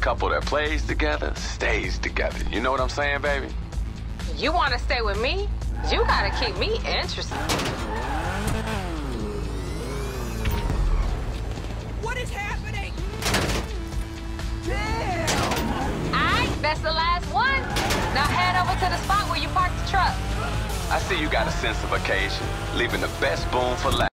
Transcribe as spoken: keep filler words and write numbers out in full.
Couple that plays together stays together. You know what I'm saying, baby? You want to stay with me? You gotta keep me interested. What is happening? Damn! Aight, that's the last one. Now head over to the spot where you parked the truck. I see you got a sense of occasion, leaving the best boom for last.